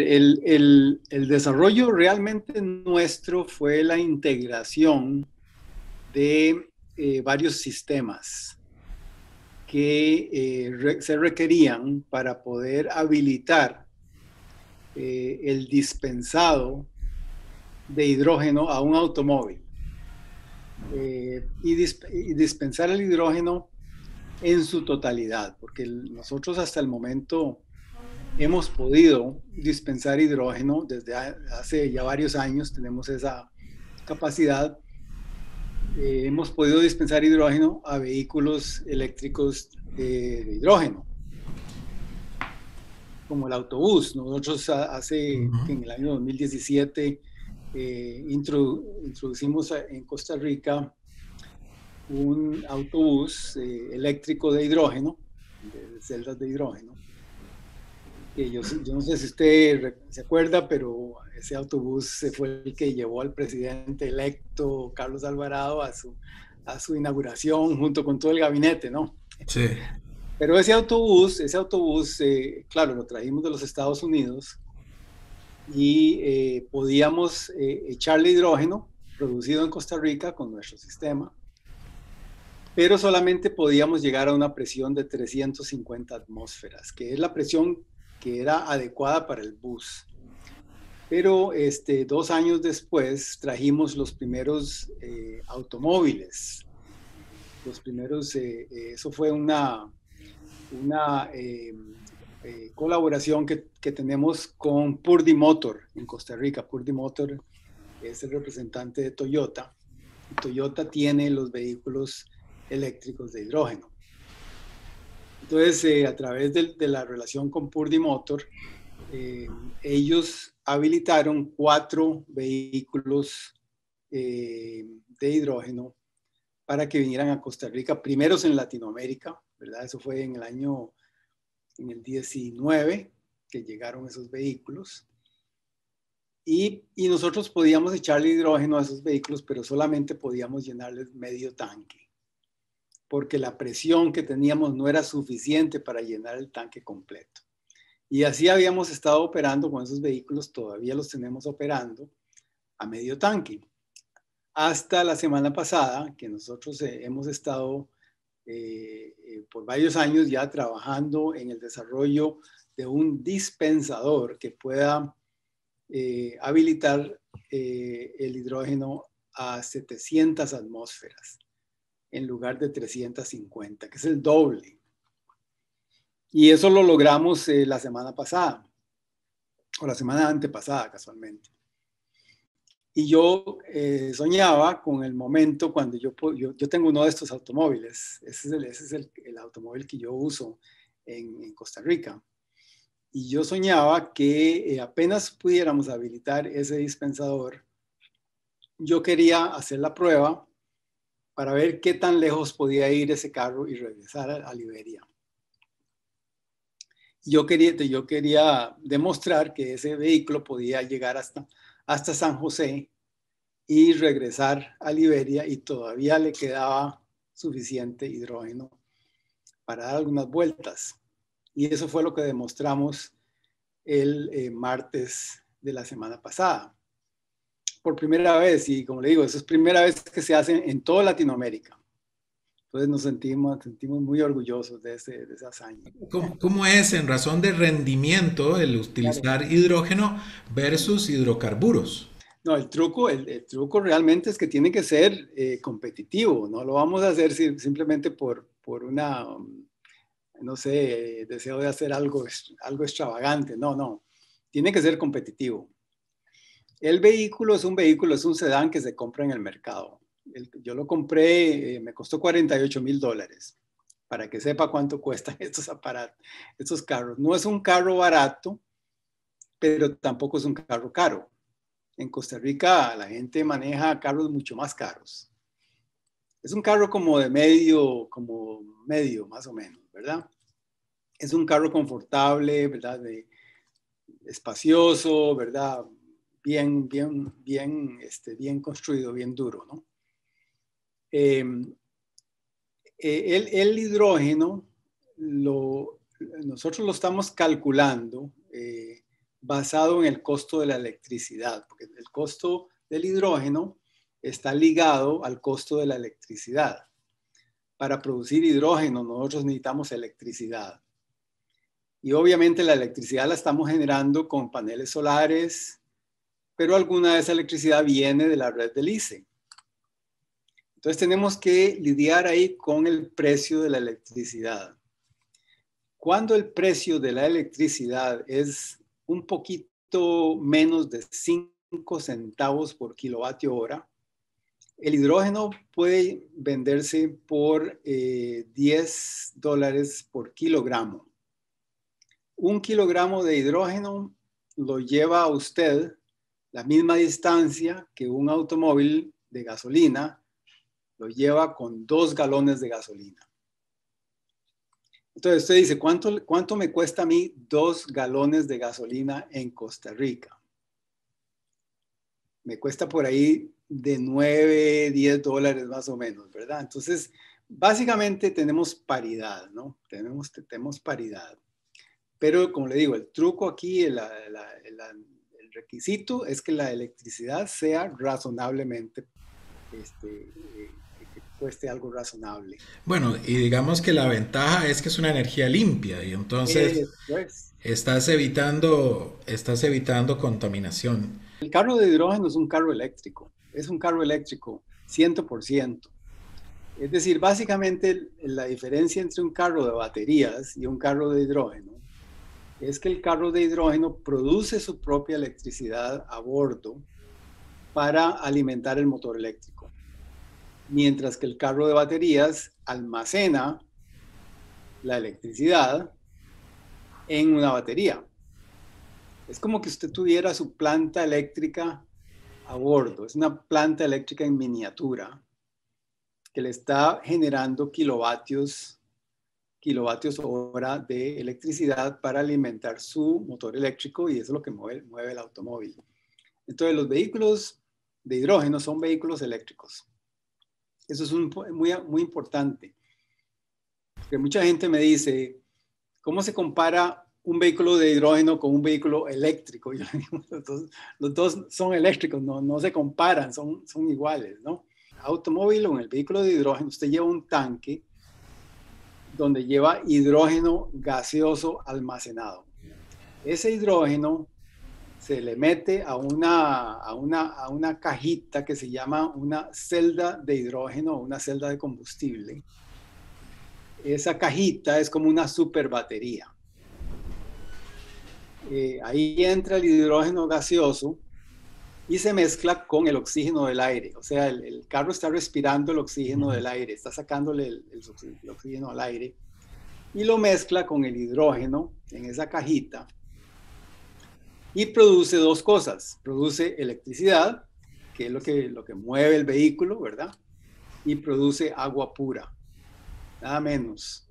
El desarrollo realmente nuestro fue la integración de varios sistemas que se requerían para poder habilitar el dispensado de hidrógeno a un automóvil y dispensar el hidrógeno en su totalidad, porque nosotros hasta el momento hemos podido dispensar hidrógeno desde hace ya varios años, tenemos esa capacidad. Hemos podido dispensar hidrógeno a vehículos eléctricos de hidrógeno, como el autobús. Nosotros en el año 2017 introducimos en Costa Rica un autobús eléctrico de hidrógeno, de celdas de hidrógeno. Yo no sé si usted se acuerda, pero ese autobús fue el que llevó al presidente electo Carlos Alvarado a su inauguración junto con todo el gabinete, ¿no? Sí. Pero ese autobús, claro, lo trajimos de los Estados Unidos y podíamos echarle hidrógeno producido en Costa Rica con nuestro sistema, pero solamente podíamos llegar a una presión de 350 atmósferas, que es la presión que era adecuada para el bus. Pero 2 años después trajimos los primeros automóviles. Los primeros, eso fue una colaboración que tenemos con Purdy Motor en Costa Rica. Purdy Motor es el representante de Toyota. Toyota tiene los vehículos eléctricos de hidrógeno. Entonces, a través de la relación con Purdy Motor, ellos habilitaron 4 vehículos de hidrógeno para que vinieran a Costa Rica, primeros en Latinoamérica, ¿verdad? Eso fue en el año, en el 19, que llegaron esos vehículos. Y nosotros podíamos echarle hidrógeno a esos vehículos, pero solamente podíamos llenarles medio tanque, porque la presión que teníamos no era suficiente para llenar el tanque completo. Y así habíamos estado operando con esos vehículos, todavía los tenemos operando a medio tanque. Hasta la semana pasada, que nosotros hemos estado por varios años ya trabajando en el desarrollo de un dispensador que pueda habilitar el hidrógeno a 700 atmósferas. En lugar de 350, que es el doble. Y eso lo logramos la semana pasada, o la semana antepasada, casualmente. Y yo soñaba con el momento cuando yo tengo uno de estos automóviles. Ese es el automóvil que yo uso en Costa Rica. Y yo soñaba que apenas pudiéramos habilitar ese dispensador, yo quería hacer la prueba para ver qué tan lejos podía ir ese carro y regresar a Liberia. Yo quería demostrar que ese vehículo podía llegar hasta San José y regresar a Liberia, y todavía le quedaba suficiente hidrógeno para dar algunas vueltas. Y eso fue lo que demostramos el martes de la semana pasada. Por primera vez, y como le digo, eso es primera vez que se hace en toda Latinoamérica. Entonces nos sentimos muy orgullosos de esa hazaña. ¿Cómo es en razón de rendimiento el utilizar hidrógeno versus hidrocarburos? No, el truco realmente es que tiene que ser competitivo. No lo vamos a hacer simplemente por una, no sé, deseo de hacer algo extravagante. No, tiene que ser competitivo. El vehículo es un sedán que se compra en el mercado. Yo lo compré, me costó $48,000, para que sepa cuánto cuestan estos aparatos, estos carros. No es un carro barato, pero tampoco es un carro caro. En Costa Rica la gente maneja carros mucho más caros. Es un carro como medio, más o menos, ¿verdad? Es un carro confortable, ¿verdad? Espacioso, ¿verdad? Bien construido, bien duro, ¿no? El hidrógeno, nosotros lo estamos calculando basado en el costo de la electricidad, porque el costo del hidrógeno está ligado al costo de la electricidad. Para producir hidrógeno nosotros necesitamos electricidad. Y obviamente la electricidad la estamos generando con paneles solares, pero alguna de esa electricidad viene de la red del ICE. Entonces tenemos que lidiar ahí con el precio de la electricidad. Cuando el precio de la electricidad es un poquito menos de 5 centavos por kilovatio hora, el hidrógeno puede venderse por $10 por kilogramo. Un kilogramo de hidrógeno lo lleva a usted la misma distancia que un automóvil de gasolina lo lleva con 2 galones de gasolina. Entonces usted dice, ¿cuánto me cuesta a mí 2 galones de gasolina en Costa Rica? Me cuesta por ahí de $9, $10 más o menos, ¿verdad? Entonces, básicamente tenemos paridad, ¿no? Tenemos paridad. Pero, como le digo, el truco aquí, el requisito es que la electricidad sea razonablemente, que cueste algo razonable. Bueno, y digamos que la ventaja es que es una energía limpia y entonces estás evitando contaminación. El carro de hidrógeno es un carro eléctrico, 100%. Es decir, básicamente la diferencia entre un carro de baterías y un carro de hidrógeno es que el carro de hidrógeno produce su propia electricidad a bordo para alimentar el motor eléctrico, mientras que el carro de baterías almacena la electricidad en una batería. Es como que usted tuviera su planta eléctrica a bordo, es una planta eléctrica en miniatura que le está generando kilovatios hora de electricidad para alimentar su motor eléctrico, y eso es lo que mueve el automóvil. Entonces los vehículos de hidrógeno son vehículos eléctricos. Eso es muy importante. Porque mucha gente me dice, ¿cómo se compara un vehículo de hidrógeno con un vehículo eléctrico? Yo digo, los dos son eléctricos, no se comparan, son iguales, ¿no? Automóvil o en el vehículo de hidrógeno, usted lleva un tanque donde lleva hidrógeno gaseoso almacenado. Ese hidrógeno se le mete a una cajita que se llama una celda de hidrógeno o una celda de combustible. Esa cajita es como una superbatería. Ahí entra el hidrógeno gaseoso y se mezcla con el oxígeno del aire. O sea, el carro está respirando el oxígeno del aire, está sacándole el oxígeno al aire y lo mezcla con el hidrógeno en esa cajita. Y produce dos cosas. Produce electricidad, que es lo que mueve el vehículo, ¿verdad? Y produce agua pura, nada menos.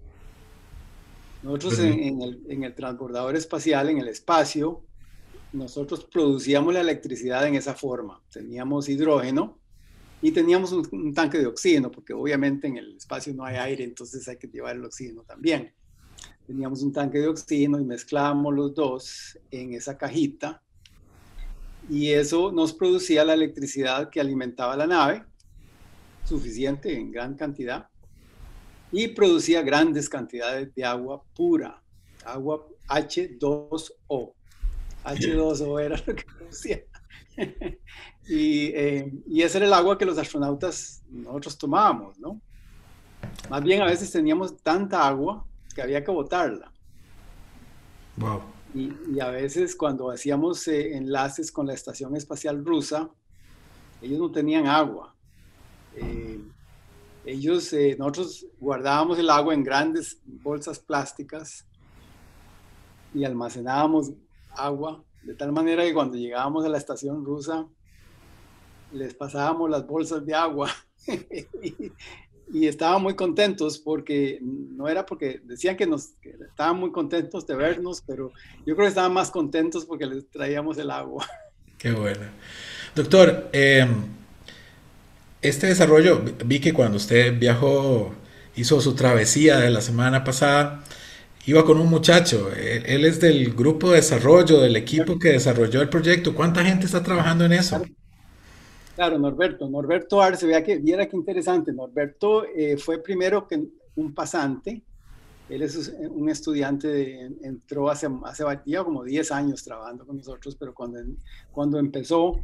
Nosotros en el transbordador espacial, en el espacio, nosotros producíamos la electricidad en esa forma. Teníamos hidrógeno y teníamos un tanque de oxígeno, porque obviamente en el espacio no hay aire, entonces hay que llevar el oxígeno también. Teníamos un tanque de oxígeno y mezclábamos los dos en esa cajita y eso nos producía la electricidad que alimentaba la nave, suficiente en gran cantidad, y producía grandes cantidades de agua pura, agua H2O. H2O era lo que producía. Y ese era el agua que los astronautas nosotros tomábamos, ¿no? Más bien a veces teníamos tanta agua que había que botarla. Wow. Y a veces cuando hacíamos enlaces con la Estación Espacial Rusa, ellos no tenían agua. Nosotros guardábamos el agua en grandes bolsas plásticas y almacenábamos agua, de tal manera que cuando llegábamos a la Estación Rusa, les pasábamos las bolsas de agua. Y estaban muy contentos porque, no era porque decían que estaban muy contentos de vernos, pero yo creo que estaban más contentos porque les traíamos el agua. Qué bueno. Doctor, este desarrollo, vi que cuando usted viajó, hizo su travesía de la semana pasada, Iba con un muchacho, él es del grupo de desarrollo, del equipo que desarrolló el proyecto. ¿Cuánta gente está trabajando en eso? Claro, Norberto Arce, viera qué interesante. Norberto fue primero que un pasante, él es un estudiante, entró hace ya como 10 años trabajando con nosotros, pero cuando empezó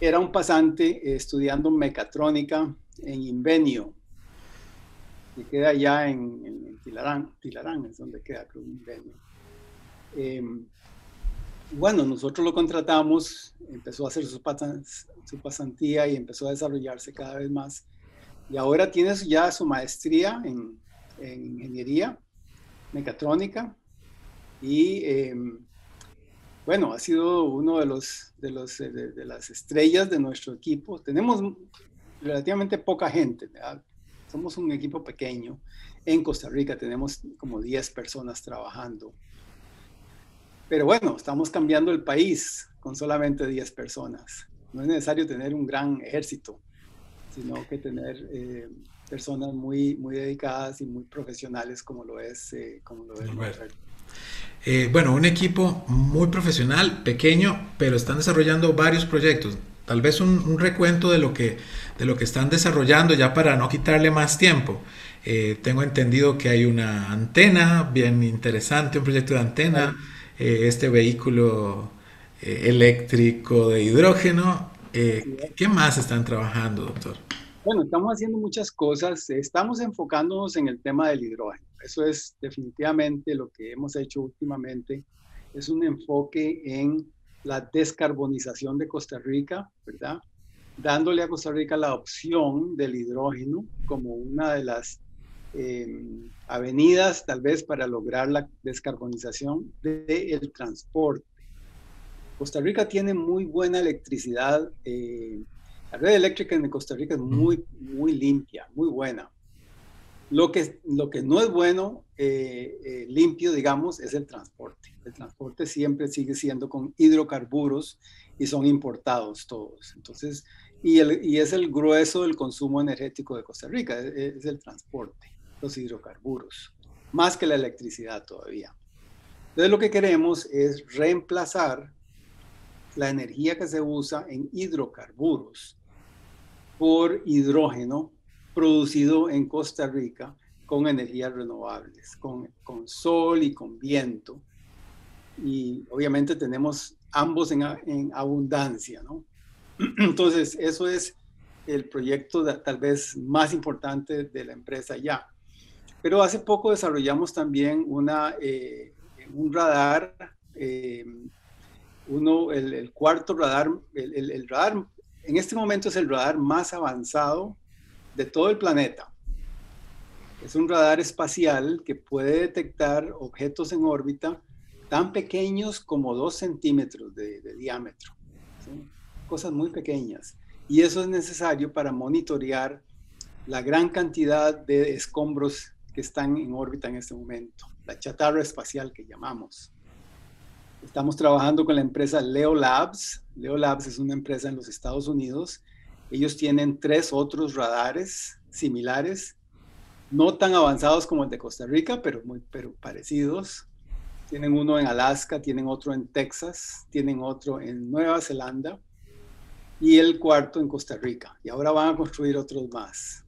era un pasante estudiando mecatrónica en Invenio, que queda allá en Tilarán es donde queda Clodomir. Bueno, nosotros lo contratamos, empezó a hacer su pasantía y empezó a desarrollarse cada vez más. Y ahora tiene ya su maestría en ingeniería mecatrónica y bueno, ha sido uno de las estrellas de nuestro equipo. Tenemos relativamente poca gente, ¿verdad? Somos un equipo pequeño. En Costa Rica tenemos como 10 personas trabajando. Pero bueno, estamos cambiando el país con solamente 10 personas. No es necesario tener un gran ejército, sino que tener personas muy dedicadas y muy profesionales como lo es Norberto. Bueno, un equipo muy profesional, pequeño, pero están desarrollando varios proyectos. Tal vez un recuento de lo que están desarrollando, ya para no quitarle más tiempo. Tengo entendido que hay una antena bien interesante, un proyecto de antena, este vehículo eléctrico de hidrógeno. ¿Qué más están trabajando, doctor? Bueno, estamos haciendo muchas cosas. Estamos enfocándonos en el tema del hidrógeno. Eso es definitivamente lo que hemos hecho últimamente. Es un enfoque en la descarbonización de Costa Rica, ¿verdad? Dándole a Costa Rica la opción del hidrógeno como una de las avenidas, tal vez, para lograr la descarbonización del transporte. Costa Rica tiene muy buena electricidad. La red eléctrica en Costa Rica es muy limpia, muy buena. Lo que no es bueno, limpio, digamos, es el transporte. El transporte siempre sigue siendo con hidrocarburos y son importados todos. Entonces, y es el grueso del consumo energético de Costa Rica, es el transporte, los hidrocarburos, más que la electricidad todavía. Entonces, lo que queremos es reemplazar la energía que se usa en hidrocarburos por hidrógeno producido en Costa Rica con energías renovables, con sol y con viento. Y obviamente tenemos ambos en abundancia, ¿no? Entonces, eso es el proyecto tal vez más importante de la empresa ya. Pero hace poco desarrollamos también un radar, el cuarto radar, el radar, en este momento es el radar más avanzado de todo el planeta. Es un radar espacial que puede detectar objetos en órbita tan pequeños como 2 centímetros de diámetro, ¿sí? Cosas muy pequeñas. Y eso es necesario para monitorear la gran cantidad de escombros que están en órbita en este momento, la chatarra espacial que llamamos. Estamos trabajando con la empresa Leo Labs. Leo Labs es una empresa en los Estados Unidos. Ellos tienen 3 otros radares similares, no tan avanzados como el de Costa Rica, pero parecidos. Tienen uno en Alaska, tienen otro en Texas, tienen otro en Nueva Zelanda y el cuarto en Costa Rica. Y ahora van a construir otros más.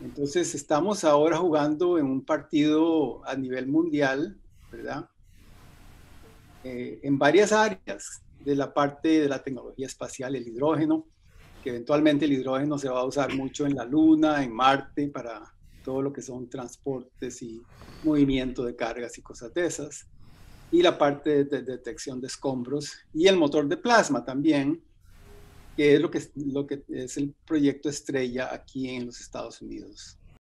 Entonces, estamos ahora jugando en un partido a nivel mundial, ¿verdad? En varias áreas de la parte de la tecnología espacial, el hidrógeno, que eventualmente el hidrógeno se va a usar mucho en la Luna, en Marte, para todo lo que son transportes y movimiento de cargas y cosas de esas. Y la parte de detección de escombros y el motor de plasma también, que es lo que es el proyecto estrella aquí en los Estados Unidos.